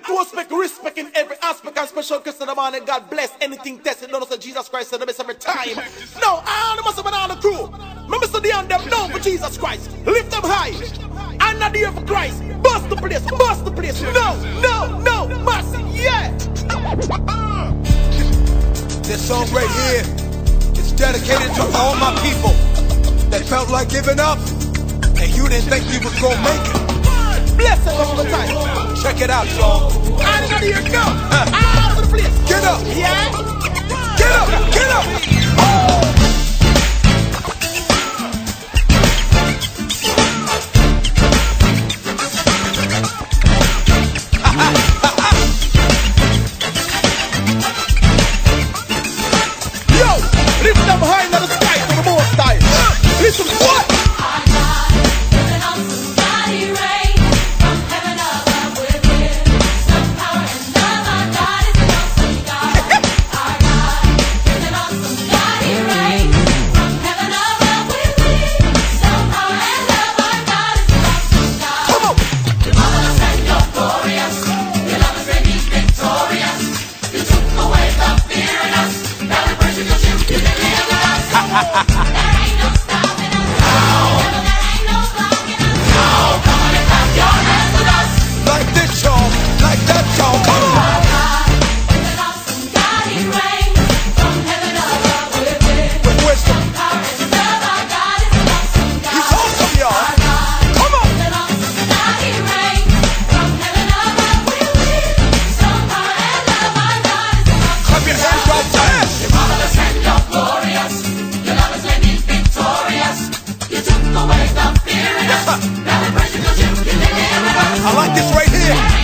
respect, to respect, respect in every aspect. And special Christian the man, and God bless anything tested. No, so Jesus Christ and the best every time. No, I must have been on the crew. Remember, so they on them down for Jesus Christ. Lift them high. And not the for Christ. Bust the place. Bust the place. No, no, no. Mercy, yeah. This song right here is dedicated to all my people that felt like giving up and you didn't think you was gonna make it. Bless it all the time. Check it out, y'all. I'm gonna hear go. All over the place. Get up. Yeah. Get up. Get up. Oh. I like this right here.